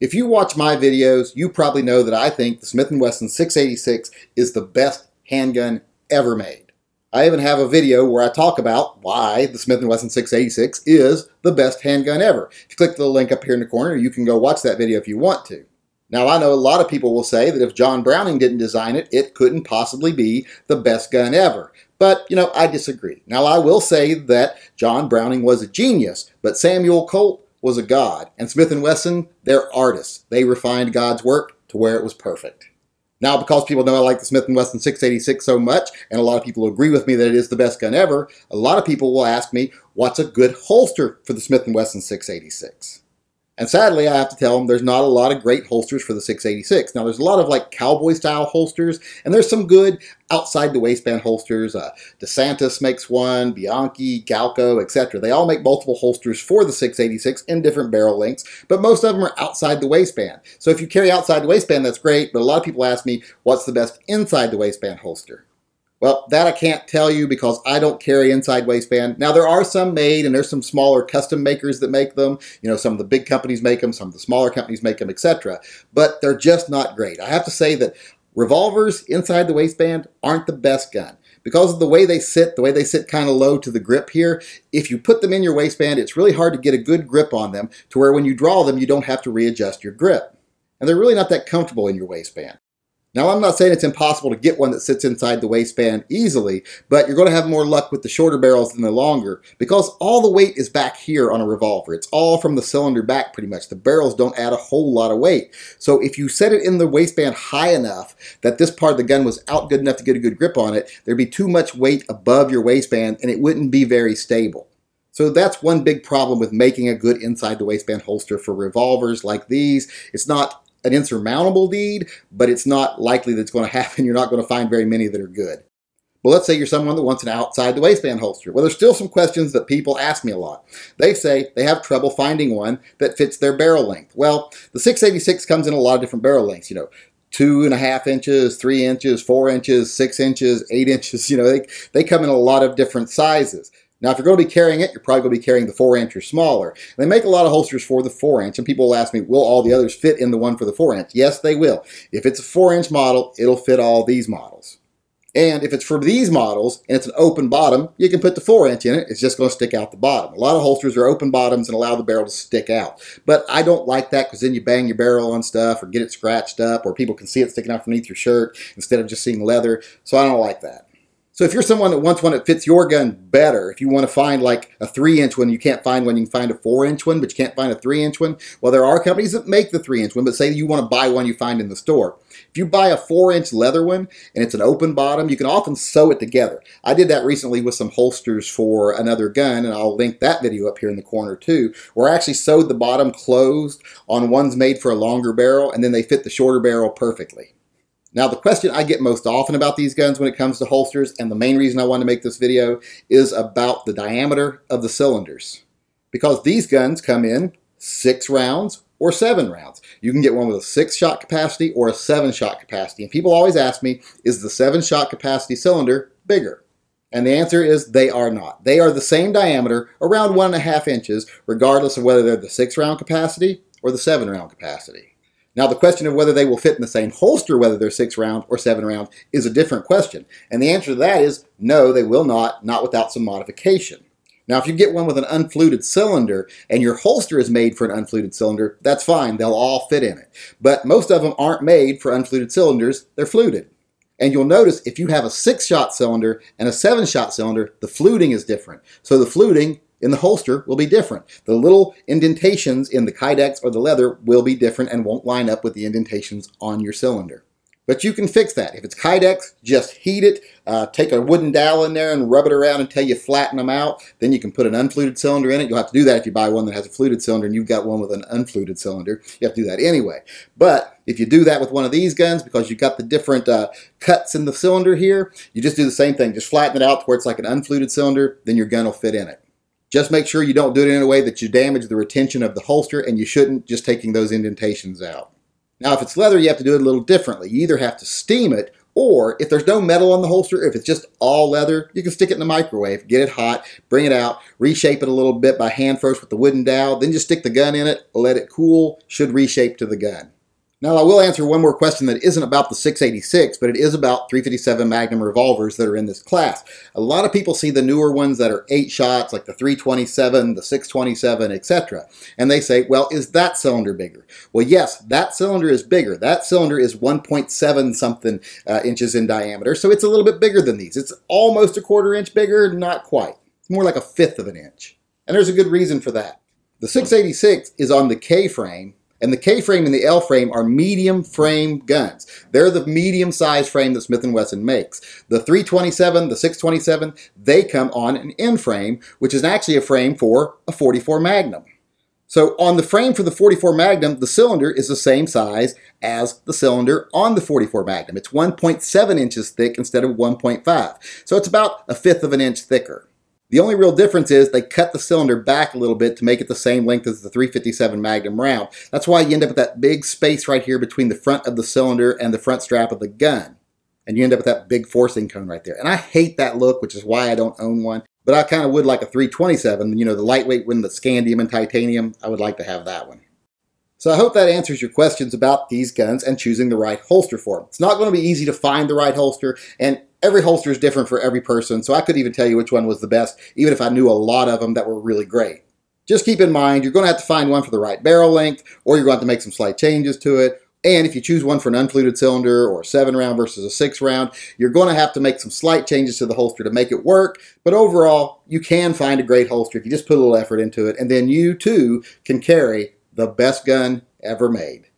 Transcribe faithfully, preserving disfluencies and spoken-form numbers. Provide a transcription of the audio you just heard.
If you watch my videos, you probably know that I think the Smith and Wesson six eighty-six is the best handgun ever made. I even have a video where I talk about why the Smith and Wesson six eighty-six is the best handgun ever. If you click the link up here in the corner, you can go watch that video if you want to. Now, I know a lot of people will say that if John Browning didn't design it, it couldn't possibly be the best gun ever. But, you know, I disagree. Now, I will say that John Browning was a genius, but Samuel Colt was a god, and Smith and Wesson, they're artists. They refined God's work to where it was perfect. Now, because people know I like the Smith and Wesson six eighty-six so much, and a lot of people agree with me that it is the best gun ever, a lot of people will ask me, what's a good holster for the Smith and Wesson six eighty-six? And sadly, I have to tell them there's not a lot of great holsters for the six eighty-six. Now, there's a lot of like cowboy-style holsters, and there's some good outside-the-waistband holsters. Uh, DeSantis makes one, Bianchi, Galco, et cetera. They all make multiple holsters for the six eighty-six in different barrel lengths, but most of them are outside the waistband. So if you carry outside the waistband, that's great, but a lot of people ask me, what's the best inside the waistband holster? Well, that I can't tell you because I don't carry inside waistband. Now, there are some made, and there's some smaller custom makers that make them. You know, some of the big companies make them, some of the smaller companies make them, et cetera. But they're just not great. I have to say that revolvers inside the waistband aren't the best gun. Because of the way they sit, the way they sit kind of low to the grip here, if you put them in your waistband, it's really hard to get a good grip on them to where when you draw them, you don't have to readjust your grip. And they're really not that comfortable in your waistband. Now, I'm not saying it's impossible to get one that sits inside the waistband easily, but you're going to have more luck with the shorter barrels than the longer because all the weight is back here on a revolver. It's all from the cylinder back pretty much. The barrels don't add a whole lot of weight. So if you set it in the waistband high enough that this part of the gun was out good enough to get a good grip on it, there'd be too much weight above your waistband and it wouldn't be very stable. So that's one big problem with making a good inside the waistband holster for revolvers like these. It's not an insurmountable deed, but it's not likely that it's going to happen. You're not going to find very many that are good. But let's say you're someone that wants an outside the waistband holster. Well, there's still some questions that people ask me a lot. They say they have trouble finding one that fits their barrel length. Well, the six eighty-six comes in a lot of different barrel lengths, you know, two and a half inches, three inches, four inches, six inches, eight inches, you know, they, they come in a lot of different sizes. Now, if you're going to be carrying it, you're probably going to be carrying the four inch or smaller. And they make a lot of holsters for the four inch, and people will ask me, will all the others fit in the one for the four inch? Yes, they will. If it's a four inch model, it'll fit all these models. And if it's for these models, and it's an open bottom, you can put the four inch in it. It's just going to stick out the bottom. A lot of holsters are open bottoms and allow the barrel to stick out. But I don't like that because then you bang your barrel on stuff or get it scratched up, or people can see it sticking out from beneath your shirt instead of just seeing leather. So I don't like that. So if you're someone that wants one that fits your gun better, if you want to find like a three inch one, you can't find one, you can find a four inch one, but you can't find a three inch one. Well, there are companies that make the three inch one, but say you want to buy one you find in the store. If you buy a four inch leather one and it's an open bottom, you can often sew it together. I did that recently with some holsters for another gun, and I'll link that video up here in the corner too, where I actually sewed the bottom closed on ones made for a longer barrel, and then they fit the shorter barrel perfectly. Now, the question I get most often about these guns when it comes to holsters, and the main reason I wanted to make this video, is about the diameter of the cylinders. Because these guns come in six rounds or seven rounds. You can get one with a six-shot capacity or a seven-shot capacity. And people always ask me, is the seven-shot capacity cylinder bigger? And the answer is they are not. They are the same diameter, around one and a half inches, regardless of whether they're the six-round capacity or the seven-round capacity. Now, the question of whether they will fit in the same holster, whether they're six round or seven round, is a different question. And the answer to that is no, they will not, not without some modification. Now, if you get one with an unfluted cylinder and your holster is made for an unfluted cylinder, that's fine. They'll all fit in it. But most of them aren't made for unfluted cylinders. They're fluted. And you'll notice if you have a six-shot cylinder and a seven-shot cylinder, the fluting is different. So the fluting in the holster will be different. The little indentations in the kydex or the leather will be different and won't line up with the indentations on your cylinder. But you can fix that. If it's kydex, just heat it, uh, take a wooden dowel in there and rub it around until you flatten them out. Then you can put an unfluted cylinder in it. You'll have to do that if you buy one that has a fluted cylinder and you've got one with an unfluted cylinder. You have to do that anyway. But if you do that with one of these guns, because you've got the different uh, cuts in the cylinder here, you just do the same thing. Just flatten it out to where it's like an unfluted cylinder, then your gun will fit in it. Just make sure you don't do it in a way that you damage the retention of the holster, and you shouldn't, just taking those indentations out. Now, if it's leather, you have to do it a little differently. You either have to steam it Or if there's no metal on the holster, if it's just all leather, you can stick it in the microwave, get it hot, bring it out, reshape it a little bit by hand first with the wooden dowel, then just stick the gun in it, let it cool, should reshape to the gun. Now I will answer one more question that isn't about the six eighty-six, but it is about three fifty-seven Magnum revolvers that are in this class. A lot of people see the newer ones that are eight shots, like the three twenty-seven, the six twenty-seven, et cetera. And they say, well, is that cylinder bigger? Well, yes, that cylinder is bigger. That cylinder is one point seven something uh, inches in diameter, so it's a little bit bigger than these. It's almost a quarter inch bigger, not quite. It's more like a fifth of an inch. And there's a good reason for that. The six eighty-six is on the K frame, and the K frame and the L frame are medium frame guns. They're the medium size frame that Smith and Wesson makes. The three twenty-seven, the six twenty-seven, they come on an N frame, which is actually a frame for a forty-four Magnum. So on the frame for the forty-four Magnum, the cylinder is the same size as the cylinder on the forty-four Magnum. It's one point seven inches thick instead of one point five. So it's about a fifth of an inch thicker. The only real difference is they cut the cylinder back a little bit to make it the same length as the three fifty-seven Magnum round. That's why you end up with that big space right here between the front of the cylinder and the front strap of the gun. And you end up with that big forcing cone right there. And I hate that look, which is why I don't own one. But I kind of would like a three twenty-seven, you know, the lightweight one, the scandium and titanium. I would like to have that one. So I hope that answers your questions about these guns and choosing the right holster for them. It's not going to be easy to find the right holster, and every holster is different for every person, so I couldn't even tell you which one was the best, even if I knew a lot of them that were really great. Just keep in mind, you're going to have to find one for the right barrel length, or you're going to have to make some slight changes to it. And if you choose one for an unfluted cylinder or a seven round versus a six round, you're going to have to make some slight changes to the holster to make it work. But overall, you can find a great holster if you just put a little effort into it, and then you too can carry the best gun ever made.